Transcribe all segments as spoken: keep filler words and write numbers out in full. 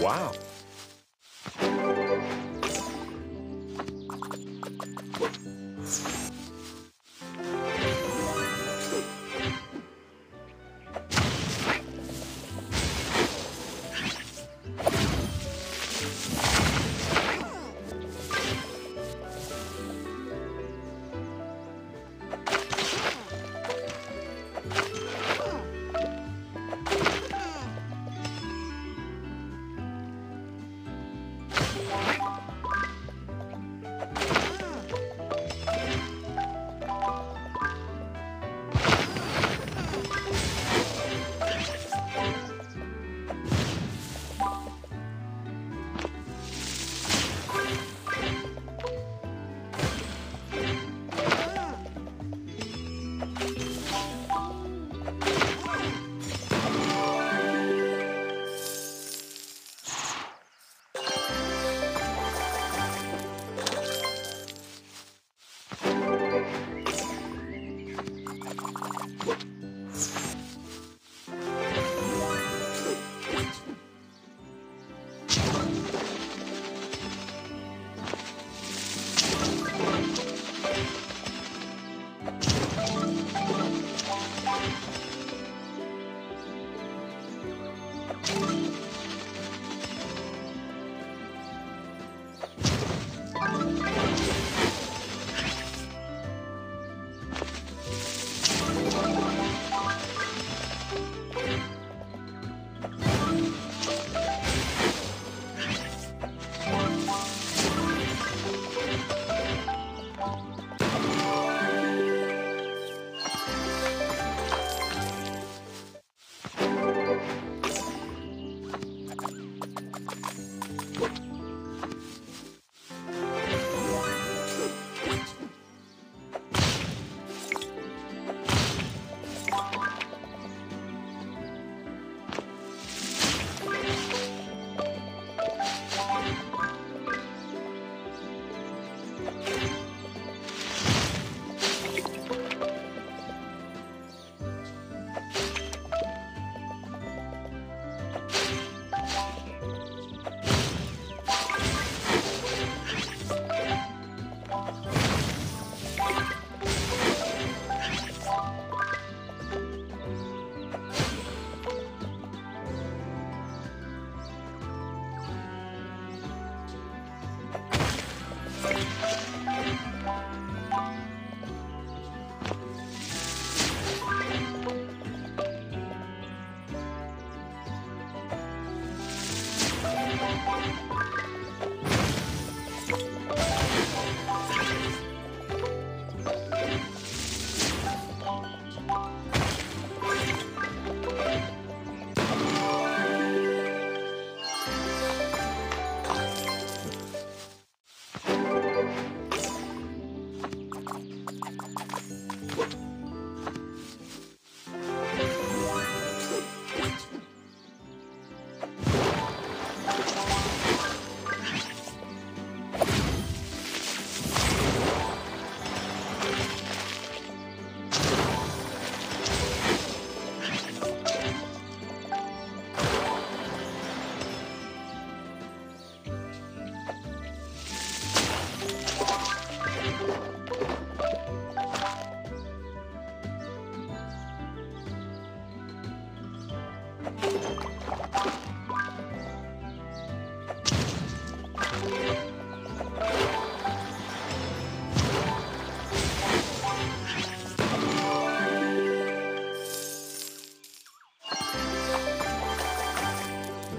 Wow.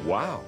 Wow.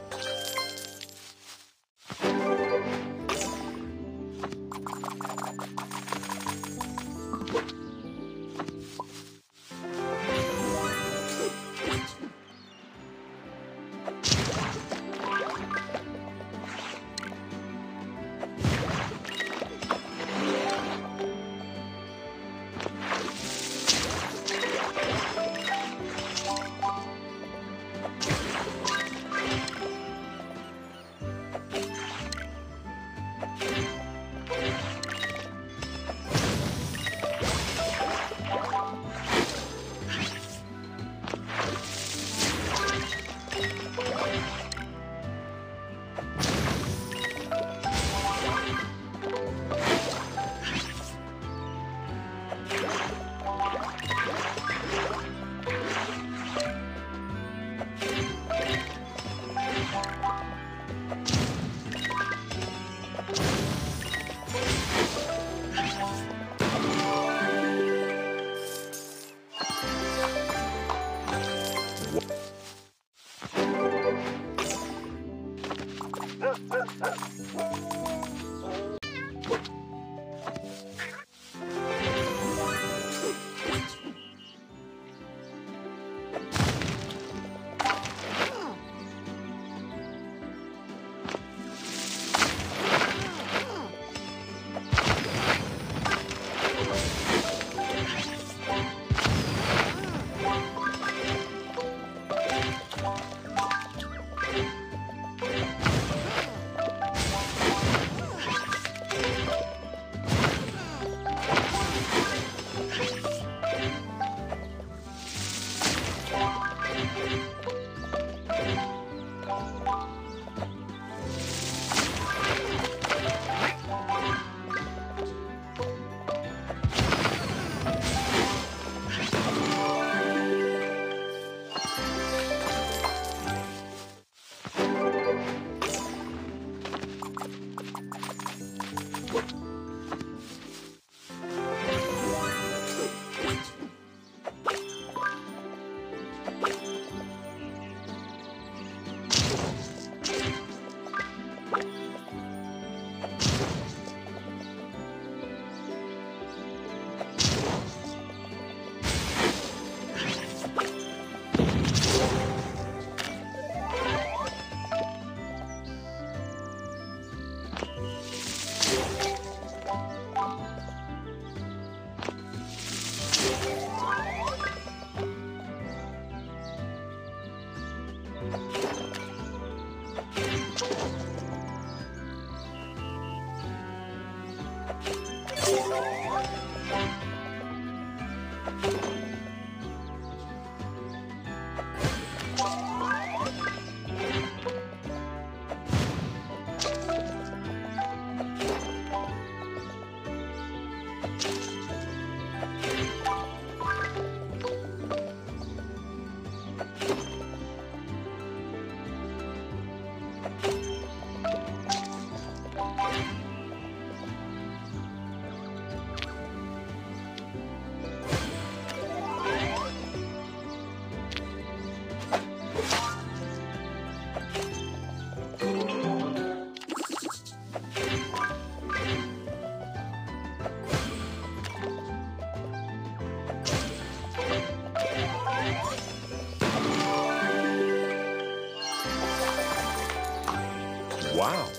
Wow.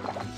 What?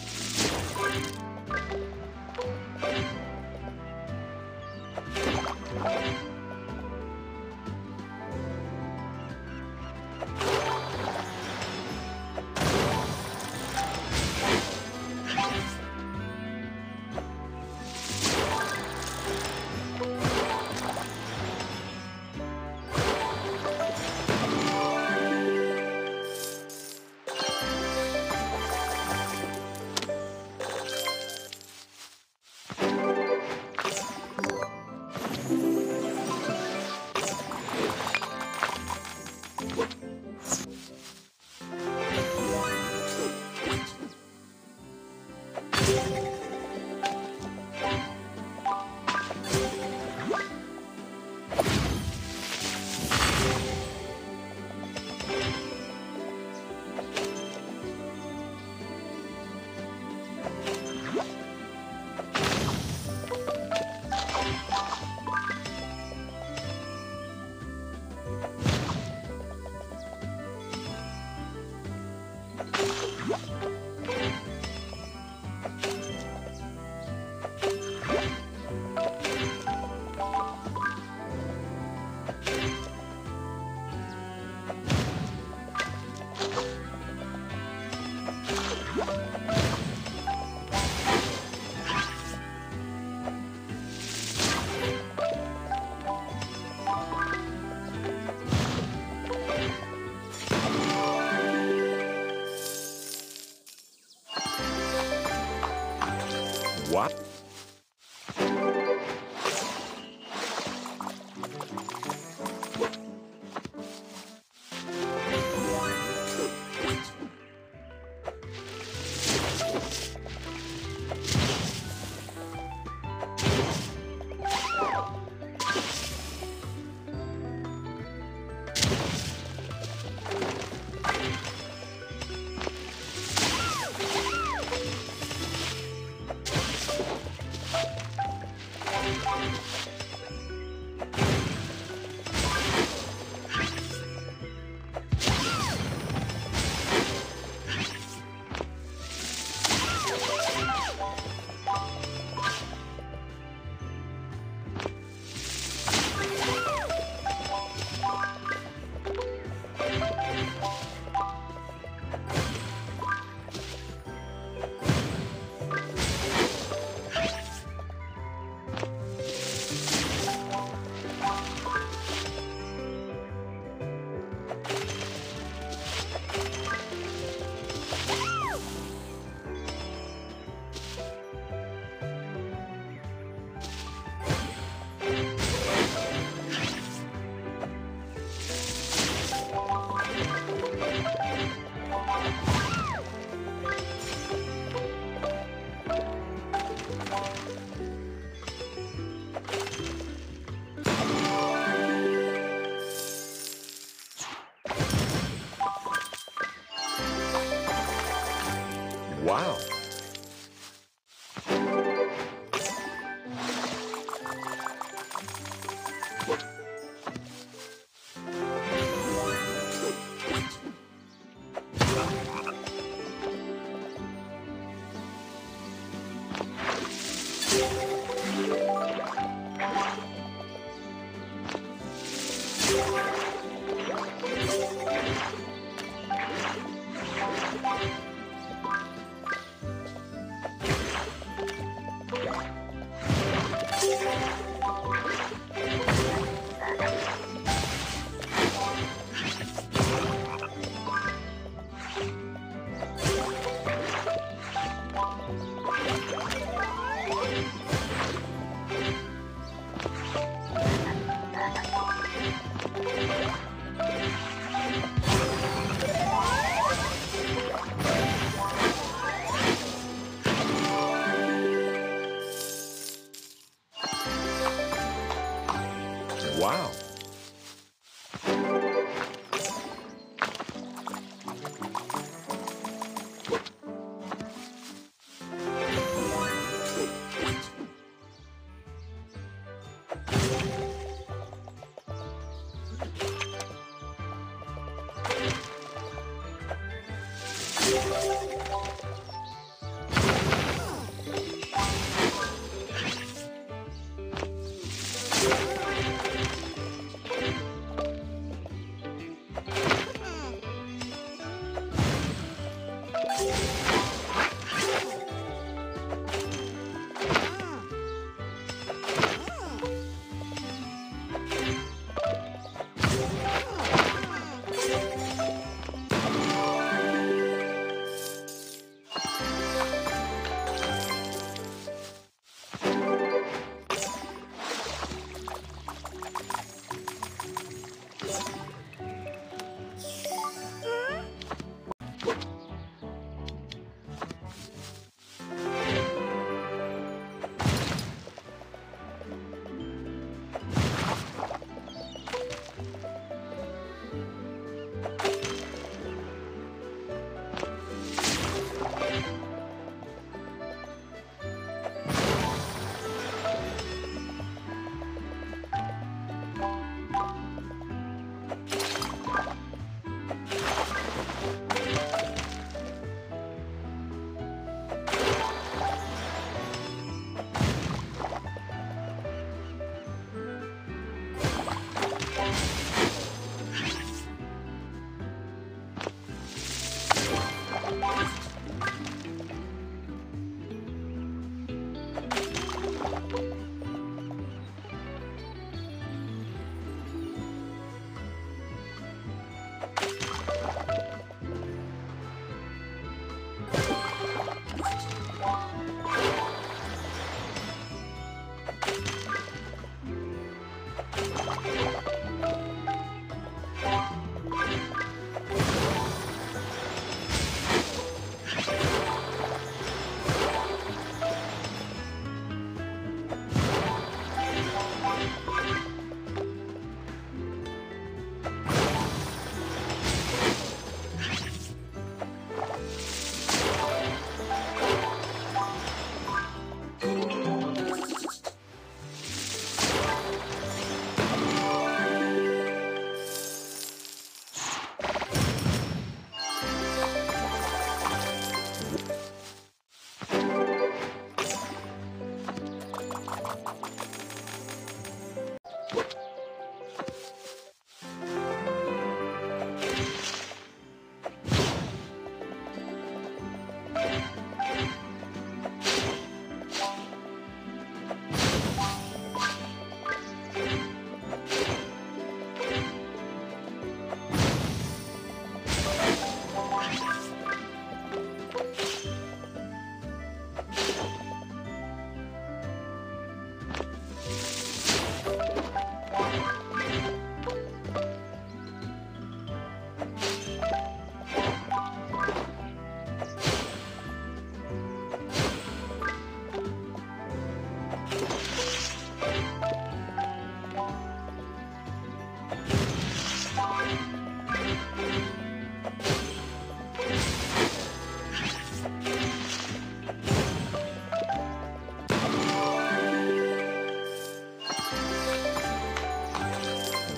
Wow. Wow.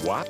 What?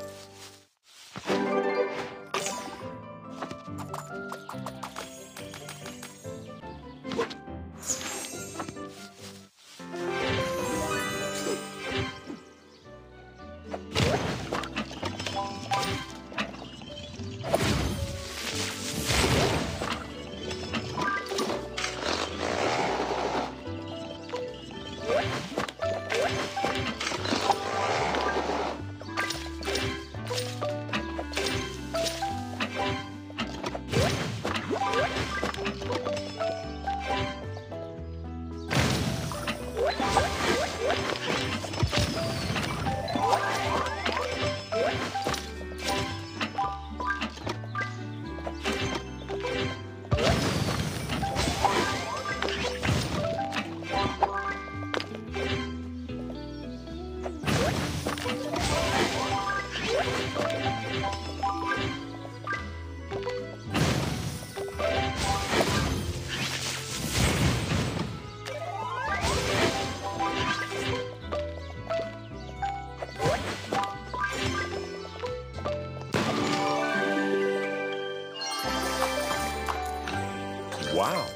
Wow.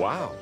Wow.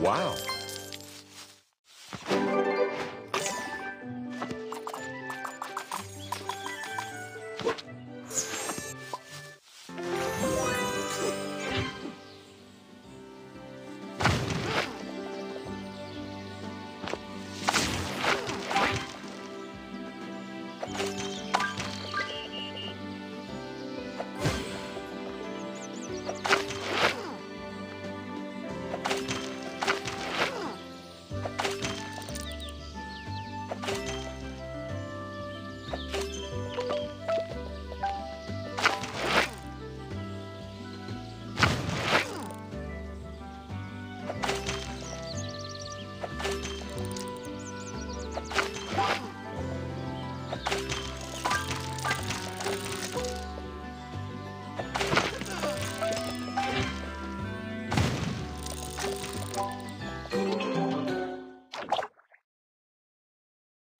Wow.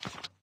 You